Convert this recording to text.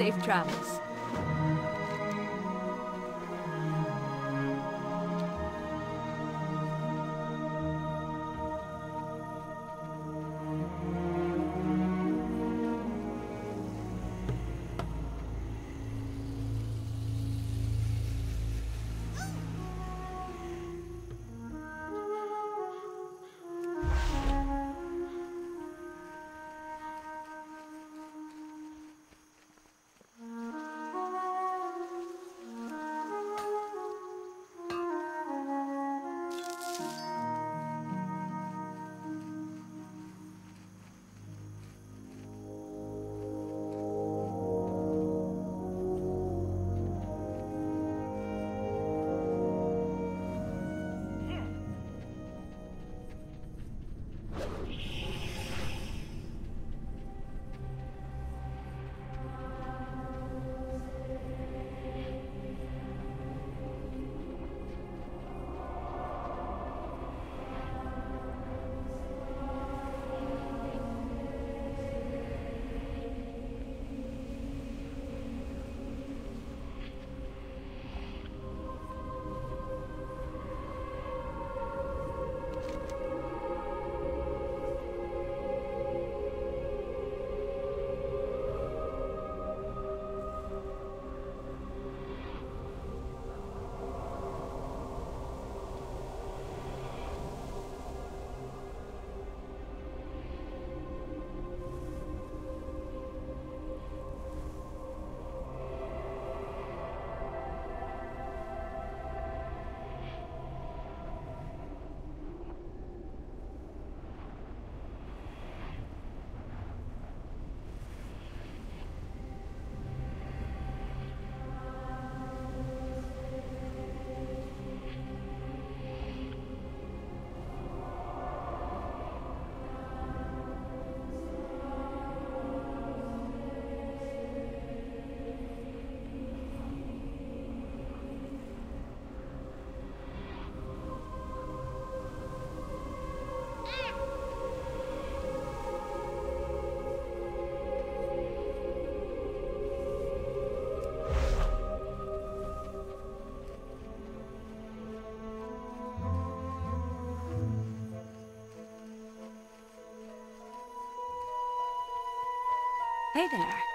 Safe travels. Hey there.